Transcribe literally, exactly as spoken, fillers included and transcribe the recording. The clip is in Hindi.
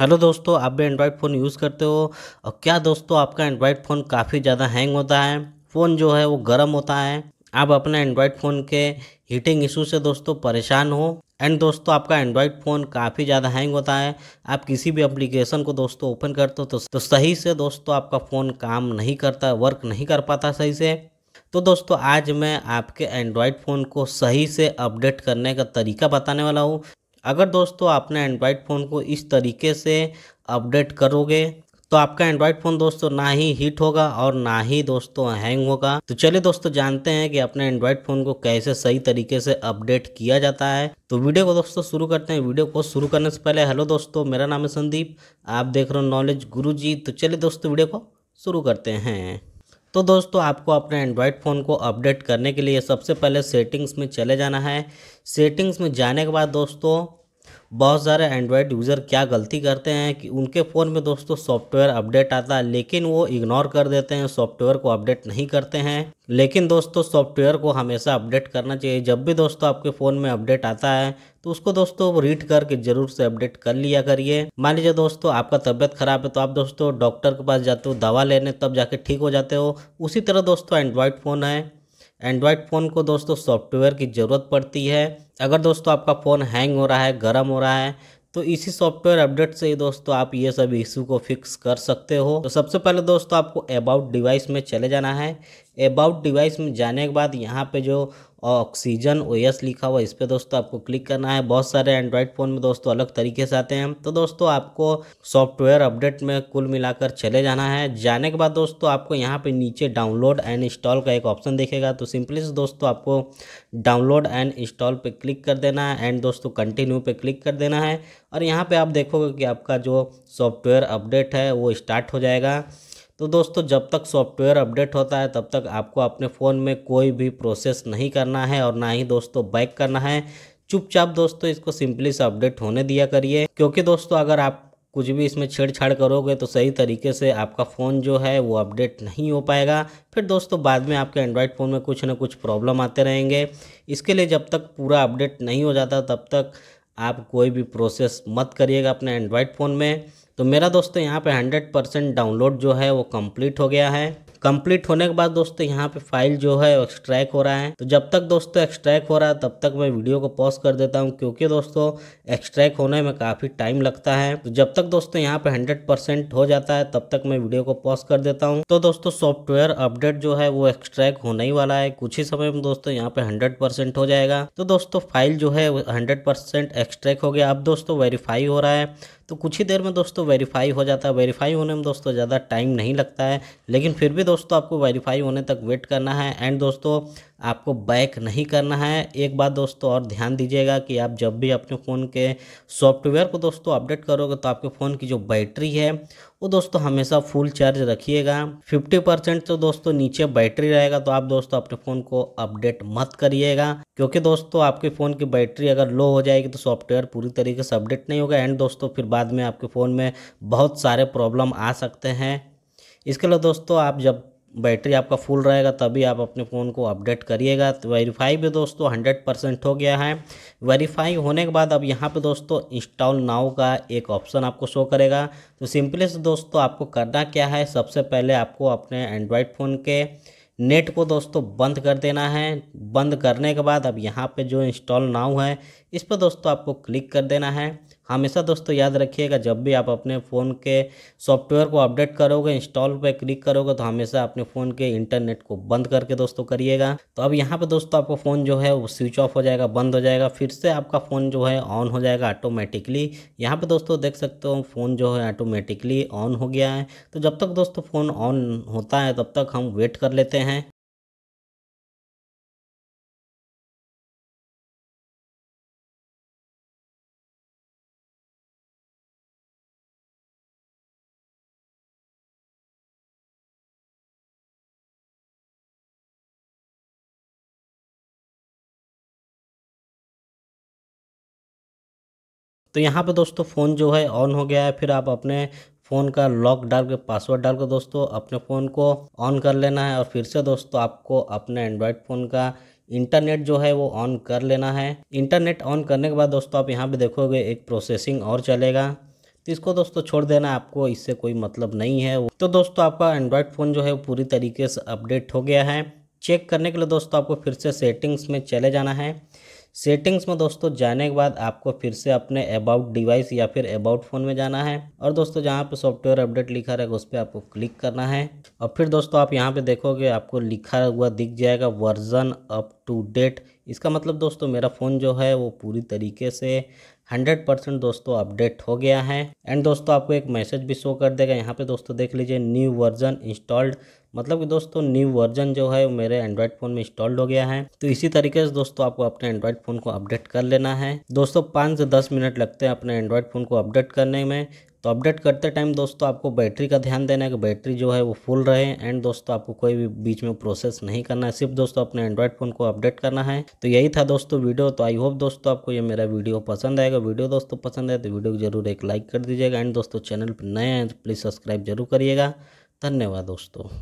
हेलो दोस्तों, आप भी एंड्रॉयड फ़ोन यूज़ करते हो और क्या दोस्तों आपका एंड्रॉयड फ़ोन काफ़ी ज़्यादा हैंग होता है, फ़ोन जो है वो गर्म होता है, आप अपने एंड्रॉयड फ़ोन के हीटिंग इशू से दोस्तों परेशान हो एंड दोस्तों आपका एंड्रॉयड फ़ोन काफ़ी ज़्यादा हैंग होता है। आप किसी भी एप्लीकेशन को दोस्तों ओपन करते हो तो, तो सही से दोस्तों आपका फ़ोन काम नहीं करता, वर्क नहीं कर पाता सही से। तो दोस्तों आज मैं आपके एंड्रॉयड फ़ोन को सही से अपडेट करने का तरीका बताने वाला हूँ। अगर दोस्तों आपने एंड्रॉयड फ़ोन को इस तरीके से अपडेट करोगे तो आपका एंड्रॉयड फ़ोन दोस्तों ना ही हीट होगा और ना ही दोस्तों हैंग होगा। तो चलिए दोस्तों जानते हैं कि अपने एंड्रॉयड फ़ोन को कैसे सही तरीके से अपडेट किया जाता है। तो वीडियो को दोस्तों शुरू करते हैं। वीडियो को शुरू करने से पहले हेलो दोस्तों, मेरा नाम है संदीप, आप देख रहे हो नॉलेज गुरुजी। तो चलिए दोस्तों वीडियो को शुरू करते हैं। तो दोस्तों आपको अपने एंड्रॉयड फ़ोन को अपडेट करने के लिए सबसे पहले सेटिंग्स में चले जाना है। सेटिंग्स में जाने के बाद दोस्तों बहुत सारे एंड्रॉयड यूज़र क्या गलती करते हैं कि उनके फ़ोन में दोस्तों सॉफ्टवेयर अपडेट आता है लेकिन वो इग्नोर कर देते हैं, सॉफ्टवेयर को अपडेट नहीं करते हैं। लेकिन दोस्तों सॉफ्टवेयर को हमेशा अपडेट करना चाहिए। जब भी दोस्तों आपके फ़ोन में अपडेट आता है तो उसको दोस्तों रीड करके ज़रूर से अपडेट कर लिया करिए। मान लीजिए दोस्तों आपका तबीयत ख़राब है तो आप दोस्तों डॉक्टर के पास जाते हो दवा लेने, तब जाके ठीक हो जाते हो। उसी तरह दोस्तों एंड्रॉयड फ़ोन है, एंड्रॉयड फ़ोन को दोस्तों सॉफ्टवेयर की ज़रूरत पड़ती है। अगर दोस्तों आपका फ़ोन हैंग हो रहा है, गर्म हो रहा है, तो इसी सॉफ्टवेयर अपडेट से ही दोस्तों आप ये सब इशू को फिक्स कर सकते हो। तो सबसे पहले दोस्तों आपको अबाउट डिवाइस में चले जाना है। अबाउट डिवाइस में जाने के बाद यहाँ पे जो ऑक्सीजन ओएस लिखा हुआ, इस पर दोस्तों आपको क्लिक करना है। बहुत सारे एंड्रॉयड फ़ोन में दोस्तों अलग तरीके से आते हैं, तो दोस्तों आपको सॉफ्टवेयर अपडेट में कुल मिलाकर चले जाना है। जाने के बाद दोस्तों आपको यहाँ पे नीचे डाउनलोड एंड इंस्टॉल का एक ऑप्शन दिखेगा, तो सिंपली से दोस्तों आपको डाउनलोड एंड इंस्टॉल पे क्लिक कर देना है एंड दोस्तों कंटिन्यू पे क्लिक कर देना है। और यहाँ पर आप देखोगे कि आपका जो सॉफ्टवेयर अपडेट है वो स्टार्ट हो जाएगा। तो दोस्तों जब तक सॉफ्टवेयर अपडेट होता है तब तक आपको अपने फ़ोन में कोई भी प्रोसेस नहीं करना है और ना ही दोस्तों बैक करना है। चुपचाप दोस्तों इसको सिंपली से अपडेट होने दिया करिए, क्योंकि दोस्तों अगर आप कुछ भी इसमें छेड़छाड़ करोगे तो सही तरीके से आपका फ़ोन जो है वो अपडेट नहीं हो पाएगा। फिर दोस्तों बाद में आपके एंड्रॉयड फ़ोन में कुछ ना कुछ प्रॉब्लम आते रहेंगे। इसके लिए जब तक पूरा अपडेट नहीं हो जाता तब तक आप कोई भी प्रोसेस मत करिएगा अपने एंड्रॉयड फ़ोन में। तो मेरा दोस्तों यहाँ पे हंड्रेड परसेंट डाउनलोड जो है वो कंप्लीट हो गया है। कंप्लीट होने के बाद दोस्तों यहाँ पे फाइल जो है एक्सट्रैक्ट हो रहा है। तो जब तक दोस्तों एक्सट्रैक्ट हो रहा है तब तक मैं वीडियो को पॉज कर देता हूँ, क्योंकि दोस्तों एक्सट्रैक्ट होने में काफ़ी टाइम लगता है। तो जब तक दोस्तों यहाँ पे हंड्रेड परसेंट हो जाता है तब तक मैं वीडियो को पॉज कर देता हूँ। तो दोस्तों सॉफ्टवेयर अपडेट जो है वो एक्सट्रैक्ट होने ही वाला है, कुछ ही समय में दोस्तों यहाँ पे हंड्रेड परसेंट हो जाएगा। तो दोस्तों फाइल जो है हंड्रेड परसेंट एक्सट्रैक्ट हो गया। अब दोस्तों वेरीफाई हो रहा है, तो कुछ ही देर में दोस्तों वेरीफाई हो जाता है। वेरीफाई होने में दोस्तों ज़्यादा टाइम नहीं लगता है, लेकिन फिर भी दोस्तों आपको वेरीफाई होने तक वेट करना है एंड दोस्तों आपको बैक नहीं करना है। एक बात दोस्तों और ध्यान दीजिएगा कि आप जब भी अपने फ़ोन के सॉफ्टवेयर को दोस्तों अपडेट करोगे तो आपके फ़ोन की जो बैटरी है वो दोस्तों हमेशा फुल चार्ज रखिएगा। फिफ्टी परसेंट तो दोस्तों नीचे बैटरी रहेगा, तो आप दोस्तों अपने फ़ोन को अपडेट मत करिएगा, क्योंकि दोस्तों आपके फ़ोन की बैटरी अगर लो हो जाएगी तो सॉफ्टवेयर पूरी तरीके से अपडेट नहीं होगा एंड दोस्तों फिर बाद में आपके फ़ोन में बहुत सारे प्रॉब्लम आ सकते हैं। इसके लिए दोस्तों आप जब बैटरी आपका फुल रहेगा तभी आप अपने फ़ोन को अपडेट करिएगा। तो वेरीफाई भी दोस्तों हंड्रेड परसेंट हो गया है। वेरीफाई होने के बाद अब यहाँ पे दोस्तों इंस्टॉल नाउ का एक ऑप्शन आपको शो करेगा। तो सिंपली से दोस्तों आपको करना क्या है, सबसे पहले आपको अपने एंड्रॉयड फ़ोन के नेट को दोस्तों बंद कर देना है। बंद करने के बाद अब यहाँ पे जो इंस्टॉल नाउ है इस पर दोस्तों आपको क्लिक कर देना है। हमेशा दोस्तों याद रखिएगा जब भी आप अपने फ़ोन के सॉफ्टवेयर को अपडेट करोगे, इंस्टॉल पे क्लिक करोगे, तो हमेशा अपने फ़ोन के इंटरनेट को बंद करके दोस्तों करिएगा। तो अब यहाँ पे दोस्तों आपका फ़ोन जो है वो स्विच ऑफ हो जाएगा, बंद हो जाएगा, फिर से आपका फ़ोन जो है ऑन हो जाएगा ऑटोमेटिकली। यहाँ पे दोस्तों देख सकते हो फ़ोन जो है ऑटोमेटिकली ऑन हो गया है। तो जब तक दोस्तों फ़ोन ऑन होता है तब तक हम वेट कर लेते हैं। तो यहाँ पे दोस्तों फ़ोन जो है ऑन हो गया है। फिर आप अपने फ़ोन का लॉक डाल के, पासवर्ड डाल के दोस्तों अपने फ़ोन को ऑन कर लेना है और फिर से दोस्तों आपको अपने एंड्रॉयड फ़ोन का इंटरनेट जो है वो ऑन कर लेना है। इंटरनेट ऑन करने के बाद दोस्तों आप यहाँ पे देखोगे एक प्रोसेसिंग और चलेगा। इसको दोस्तों छोड़ देना, आपको इससे कोई मतलब नहीं है। तो दोस्तों आपका एंड्रॉयड फ़ोन जो है वो पूरी तरीके से अपडेट हो गया है। चेक करने के लिए दोस्तों आपको फिर से सेटिंग्स में चले जाना है। सेटिंग्स में दोस्तों जाने के बाद आपको फिर से अपने अबाउट डिवाइस या फिर अबाउट फ़ोन में जाना है और दोस्तों जहाँ पे सॉफ्टवेयर अपडेट लिखा रहेगा उस पर आपको क्लिक करना है। और फिर दोस्तों आप यहाँ पे देखोगे आपको लिखा हुआ दिख जाएगा वर्जन अप टू डेट। इसका मतलब दोस्तों मेरा फ़ोन जो है वो पूरी तरीके से हंड्रेड परसेंट दोस्तों अपडेट हो गया है। एंड दोस्तों आपको एक मैसेज भी शो कर देगा। यहाँ पे दोस्तों देख लीजिए न्यू वर्जन इंस्टॉल्ड, मतलब कि दोस्तों न्यू वर्जन जो है वो मेरे एंड्रॉयड फ़ोन में इंस्टॉल्ड हो गया है। तो इसी तरीके से दोस्तों आपको अपने एंड्रॉयड फ़ोन को अपडेट कर लेना है। दोस्तों पाँच से दस मिनट लगते हैं अपने एंड्रॉयड फ़ोन को अपडेट करने में। तो अपडेट करते टाइम दोस्तों आपको बैटरी का ध्यान देना है कि बैटरी जो है वो फुल रहे। एंड दोस्तों आपको कोई भी बीच में प्रोसेस नहीं करना है, सिर्फ दोस्तों अपने एंड्रॉयड फ़ोन को अपडेट करना है। तो यही था दोस्तों वीडियो। तो आई होप दोस्तों आपको ये मेरा वीडियो पसंद आएगा। वीडियो दोस्तों पसंद आए तो वीडियो को जरूर एक लाइक कर दीजिएगा। एंड दोस्तों चैनल पर नए हैं तो प्लीज़ सब्सक्राइब जरूर करिएगा। धन्यवाद दोस्तों।